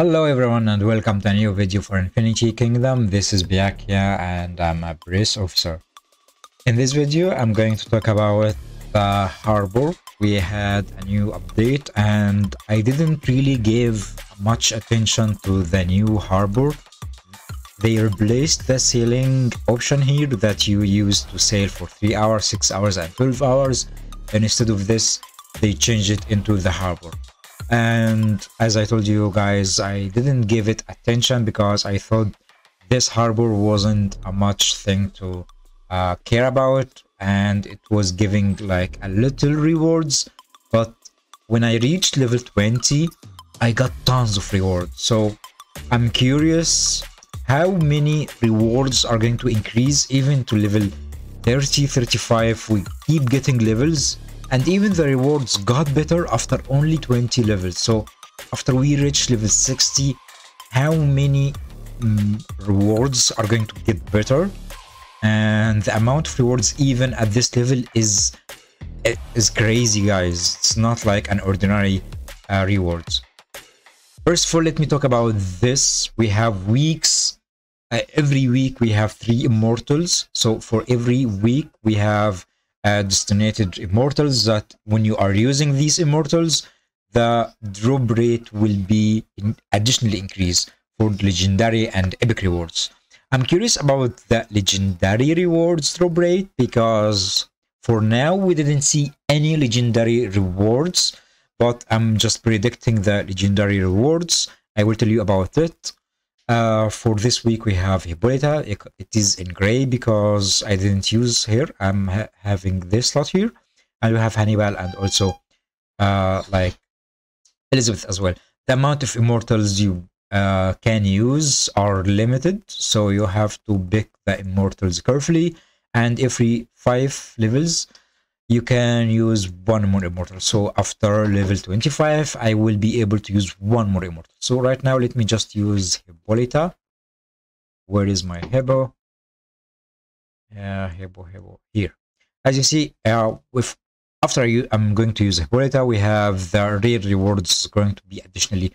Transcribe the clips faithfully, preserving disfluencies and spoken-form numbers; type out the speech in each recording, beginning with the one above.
Hello everyone and welcome to a new video for Infinity Kingdom. This is Biakia and I'm a police officer. In this video I'm going to talk about the harbor. We had a new update and I didn't really give much attention to the new harbor. They replaced the sailing option here that you used to sail for three hours, six hours and twelve hours, and instead of this they changed it into the harbor. And as I told you guys, I didn't give it attention because I thought this harbor wasn't a much thing to uh, care about, and it was giving like a little rewards. But when I reached level twenty, I got tons of rewards, so I'm curious how many rewards are going to increase even to level thirty, thirty-five. We keep getting levels, and even the rewards got better after only twenty levels. So after we reach level sixty, how many um, rewards are going to get better? And the amount of rewards even at this level is is crazy, guys. It's not like an ordinary uh, rewards. First of all, let me talk about this. We have weeks. Uh, every week we have three Immortals. So for every week we have Uh, destinated Immortals, that when you are using these Immortals, the drop rate will be in additionally increased for legendary and epic rewards. I'm curious about the legendary rewards drop rate because for now we didn't see any legendary rewards, but I'm just predicting the legendary rewards. I will tell you about it. Uh, for this week we have Hippolyta. It, it is in gray because I didn't use her. I'm ha having this slot here, and we have Hannibal and also uh, like Elizabeth as well. The amount of Immortals you uh, can use are limited, so you have to pick the Immortals carefully, and every five levels you can use one more Immortal. So after level twenty-five, I will be able to use one more Immortal. So right now, let me just use Hippolyta. Where is my Hebo? Uh, Hebo, Hebo, here. As you see, uh, with, after you, I'm going to use Hippolyta, we have the rare rewards going to be additionally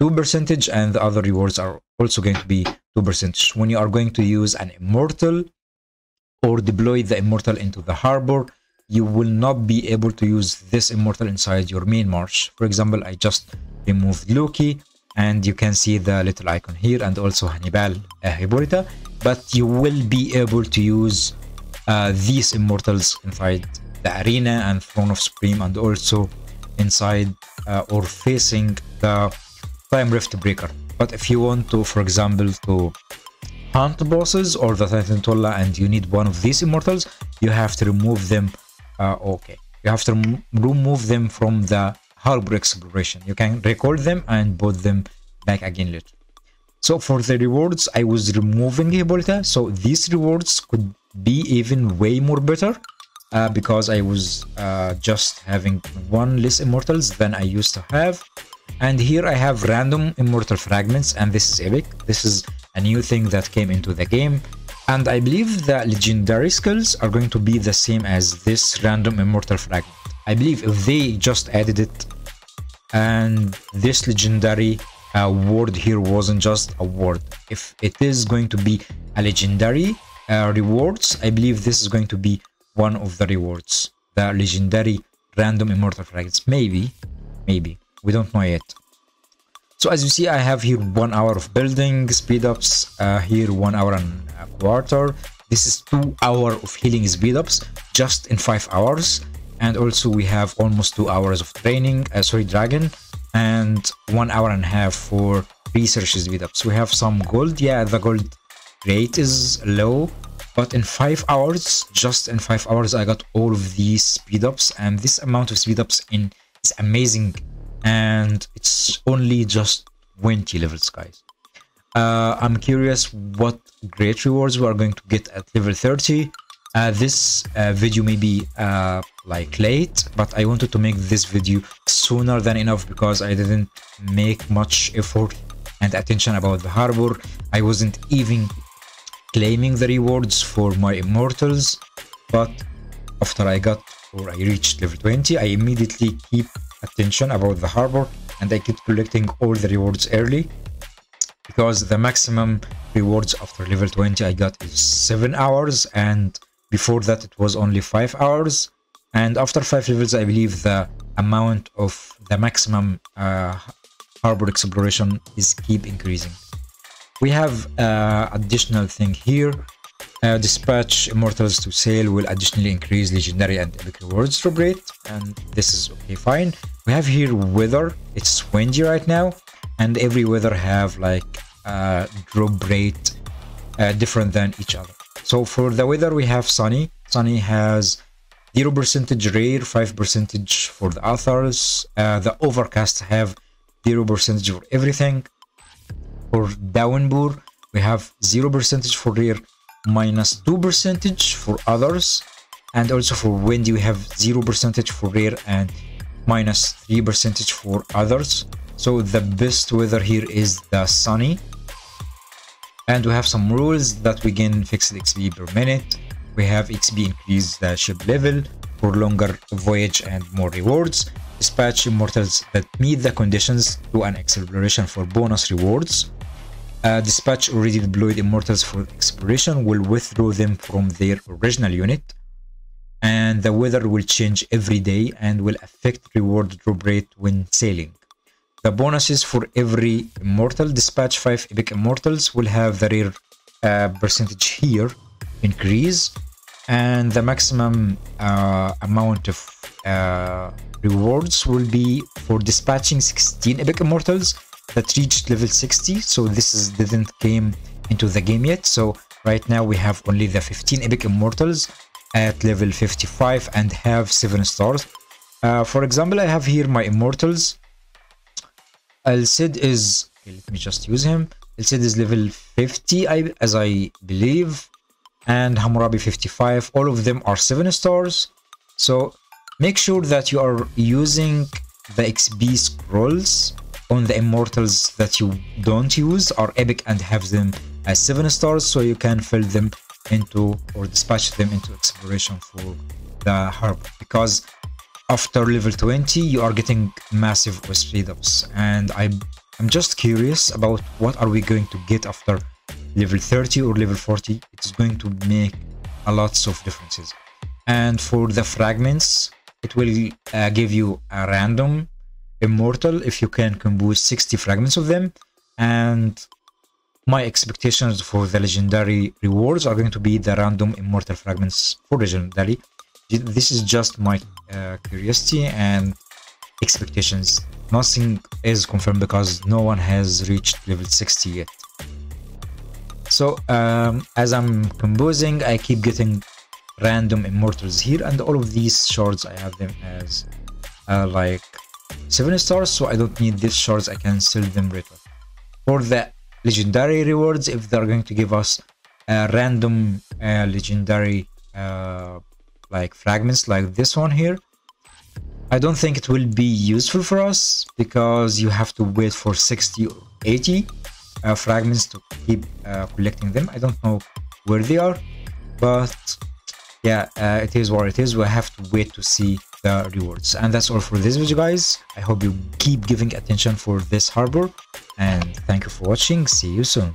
two percent, and the other rewards are also going to be two percent. When you are going to use an Immortal or deploy the Immortal into the harbor, you will not be able to use this Immortal inside your main march. For example, I just removed Loki, and you can see the little icon here, and also Hannibal, uh, Hippolyta, but you will be able to use uh, these Immortals inside the arena and Throne of Supreme, and also inside uh, or facing the Time Rift Breaker. But if you want to, for example, to hunt bosses or the Titan Tulla, and you need one of these Immortals, you have to remove them. Uh, okay, you have to remove them from the harbor exploration. You can recall them and put them back again later. So for the rewards, I was removing Hippolyta, so these rewards could be even way more better uh, because I was uh, just having one less Immortals than I used to have. And here I have random Immortal fragments, and this is epic. This is a new thing that came into the game. And I believe the legendary skills are going to be the same as this random Immortal fragment. I believe if they just added it, and this legendary uh, word here wasn't just a word. If it is going to be a legendary uh, rewards, I believe this is going to be one of the rewards. The legendary random Immortal fragments. Maybe, maybe. We don't know yet. So as you see, I have here one hour of building, speed-ups, uh, here one hour and a quarter. This is two hour of healing speed-ups just in five hours. And also we have almost two hours of training, uh, sorry, dragon, and one hour and a half for research speed-ups. We have some gold. Yeah, the gold rate is low, but in five hours, just in five hours, I got all of these speed-ups, and this amount of speed-ups in is amazing. And it's only just twenty levels, guys. uh I'm curious what great rewards we are going to get at level thirty. Uh this uh, video may be uh like late, but I wanted to make this video sooner than enough because I didn't make much effort and attention about the harbor. I wasn't even claiming the rewards for my Immortals, but after I got or I reached level twenty, I immediately keep attention about the harbor, and I keep collecting all the rewards early. because the maximum rewards after level twenty I got is seven hours, and before that it was only five hours, and after five levels I believe the amount of the maximum uh, harbor exploration is keep increasing. We have uh, additional thing here. Uh, dispatch Immortals to sale will additionally increase legendary and epic rewards drop rate, and this is okay, fine. We have here weather. It's windy right now, and every weather have like uh, drop rate uh, different than each other. So for the weather we have sunny. Sunny has zero percentage rare, five percentage for the others. Uh, the overcast have zero percentage for everything. For downpour we have zero percentage for rare, minus two percentage for others, and also for windy we have zero percentage for rare and minus three percentage for others. So the best weather here is the sunny. And we have some rules that we gain fixed X P per minute. We have X P increase the ship level for longer voyage and more rewards. Dispatch Immortals that meet the conditions to an exploration for bonus rewards. Uh, dispatch already deployed Immortals for exploration will withdraw them from their original unit, and the weather will change every day and will affect reward drop rate when sailing. The bonuses for every Immortal. Dispatch five epic Immortals will have the rare uh, percentage here increase, and the maximum uh, amount of uh, rewards will be for dispatching sixteen epic Immortals that reached level sixty. So this is didn't came into the game yet, so right now we have only the fifteen epic Immortals at level fifty-five and have seven stars. Uh, for example, I have here my Immortals. El Cid is, okay, let me just use him. El Cid is level fifty, I, as I believe, and Hammurabi fifty-five. All of them are seven stars, so make sure that you are using the X P scrolls on the Immortals that you don't use are epic and have them as seven stars, so you can fill them into or dispatch them into exploration for the harbor, because after level twenty you are getting massive speed ups. And I, I'm just curious about what are we going to get after level thirty or level forty. It's going to make a lots of differences. And for the fragments, it will uh, give you a random Immortal if you can compose sixty fragments of them. And my expectations for the legendary rewards are going to be the random Immortal fragments for legendary. This is just my uh, curiosity and expectations. Nothing is confirmed because no one has reached level sixty yet. So um, as I'm composing, I keep getting random Immortals here, and all of these shards I have them as uh, like seven stars, so I don't need these shards. I can sell them later. For the legendary rewards, if they're going to give us a random uh, legendary uh, like fragments like this one here, I don't think it will be useful for us because you have to wait for sixty or eighty uh, fragments to keep uh, collecting them. I don't know where they are, but yeah, uh, it is what it is. We have to wait to see the rewards. And that's all for this video, guys. I hope you keep giving attention for this harbor, and thank you for watching. See you soon.